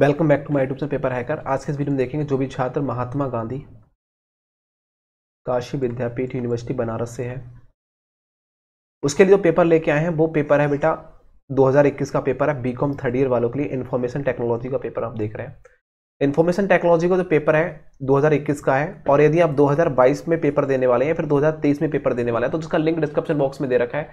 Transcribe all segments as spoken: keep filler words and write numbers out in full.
Welcome back to my YouTube से paper hacker. आज के इस वीडियो में देखेंगे जो भी छात्र महात्मा गांधी काशी विद्यापीठ यूनिवर्सिटी बनारस से है उसके लिए जो पेपर लेके आए हैं वो पेपर है बेटा दो हज़ार इक्कीस का पेपर है बीकॉम थर्ड ईयर वालों के लिए। इंफॉर्मेशन टेक्नोलॉजी का पेपर आप देख रहे हैं। इंफॉर्मेशन टेक्नोलॉजी का जो पेपर है दो हज़ार इक्कीस का है और यदि आप दो हज़ार बाईस में पेपर देने वाले हैं फिर दो हज़ार तेईस में पेपर देने वाले हैं तो उसका लिंक डिस्क्रिप्शन बॉक्स में दे रखा है।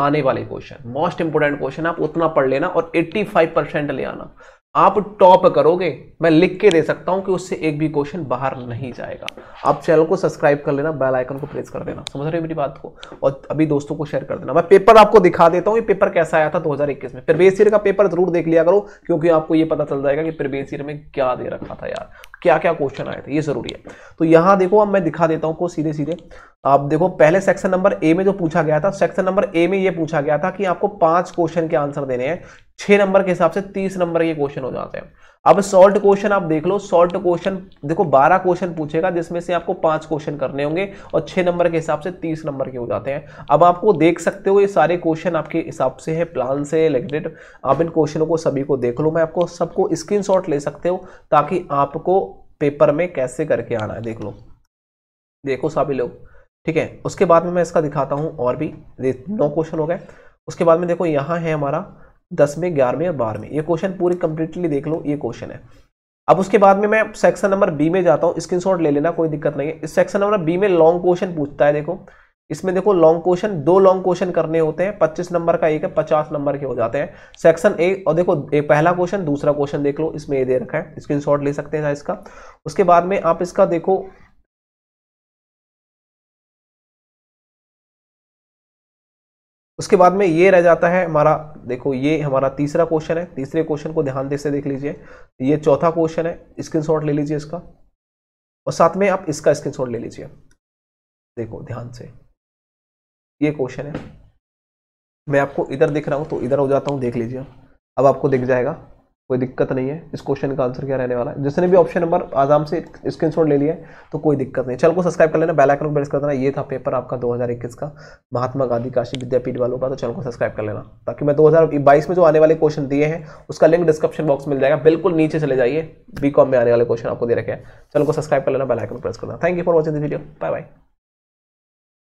आने वाले क्वेश्चन मोस्ट इंपोर्टेंट क्वेश्चन आप उतना पढ़ लेना और पचासी परसेंट ले आना। आप टॉप करोगे, मैं लिख के दे सकता हूं कि उससे एक भी क्वेश्चन बाहर नहीं जाएगा। आप चैनल को सब्सक्राइब कर लेना, बेल आइकन को प्रेस कर देना, समझ रहे हो मेरी बात को, और अभी दोस्तों को शेयर कर देना। मैं पेपर आपको दिखा देता हूं ये पेपर कैसा आया था दो हज़ार इक्कीस में। प्रीवियस ईयर का पेपर जरूर देख लिया करो क्योंकि आपको ये पता चल जाएगा कि प्रीवियस ईयर में क्या दे रखा था यार, क्या क्या क्वेश्चन आए थे, ये जरूरी है। तो यहाँ देखो अब मैं दिखा देता हूँ को सीधे सीधे। आप देखो पहले सेक्शन नंबर ए में जो पूछा गया था, सेक्शन नंबर ए में ये पूछा गया था कि आपको पांच क्वेश्चन के आंसर देने हैं, छह नंबर के हिसाब से तीस नंबर के क्वेश्चन हो जाते हैं। अब सॉल्ट क्वेश्चन आप देख लो, सॉल्ट क्वेश्चन देखो बारह क्वेश्चन पूछेगा जिसमें से आपको पांच क्वेश्चन करने होंगे और छह नंबर के हिसाब से तीस नंबर के हो जाते हैं। अब आपको देख सकते हो ये सारे क्वेश्चन आपके हिसाब से है, प्लान से रिलेटेड। आप इन क्वेश्चनों को सभी को देख लो, मैं आपको सबको स्क्रीनशॉट ले सकते हो ताकि आपको पेपर में कैसे करके आना है, देख लो, देखो सभी लोग, ठीक है। उसके बाद में मैं इसका दिखाता हूँ और भी नौ क्वेश्चन हो गए। उसके बाद में देखो यहाँ है हमारा दस में, ग्यारह में और बारह में, ये क्वेश्चन पूरी कंप्लीटली देख लो, ये क्वेश्चन है। अब उसके बाद में मैं सेक्शन नंबर बी में जाता हूँ, स्क्रीनशॉट ले लेना, कोई दिक्कत नहीं है। इस सेक्शन नंबर बी में लॉन्ग क्वेश्चन पूछता है, देखो इसमें देखो लॉन्ग क्वेश्चन, दो लॉन्ग क्वेश्चन करने होते हैं, पच्चीस नंबर का एक है, पचास नंबर के हो जाते हैं सेक्शन ए। और देखो एक पहला क्वेश्चन, दूसरा क्वेश्चन देख लो, इसमें ये दे रखा है, स्क्रीनशॉट ले सकते हैं इसका। उसके बाद में आप इसका देखो उसके बाद में ये रह जाता है हमारा, देखो ये हमारा तीसरा क्वेश्चन है, तीसरे क्वेश्चन को ध्यान से देख लीजिए, ये चौथा क्वेश्चन है, स्क्रीनशॉट ले लीजिए इसका और साथ में आप इसका स्क्रीनशॉट ले लीजिए, देखो ध्यान से ये क्वेश्चन है। मैं आपको इधर दिख रहा हूँ तो इधर हो जाता हूँ, देख लीजिए, अब आपको दिख जाएगा, कोई दिक्कत नहीं है। इस क्वेश्चन का आंसर क्या रहने वाला है, जिसने भी ऑप्शन नंबर आराम से स्क्रीनशॉट ले लिया है तो कोई दिक्कत नहीं। चैनल को सब्सक्राइब कर लेना, बेल आइकन को प्रेस कर देना। ये था पेपर आपका दो हज़ार इक्कीस का महात्मा गांधी काशी विद्यापीठ वालों का, तो चैनल को सब्सक्राइब कर लेना ताकि मैं दो हज़ार बाईस में जो आने वाले क्वेश्चन दिए हैं उसका लिंक डिस्क्रिप्शन बॉक्स मिल जाएगा, बिल्कुल नीचे चले जाइए, बीकॉम में आने वाले क्वेश्चन आपको दे रखे हैं। चैनल को सब्सक्राइब कर लेना, बेल आइकन को प्रेस करना। Thank you for watching this video, bye bye.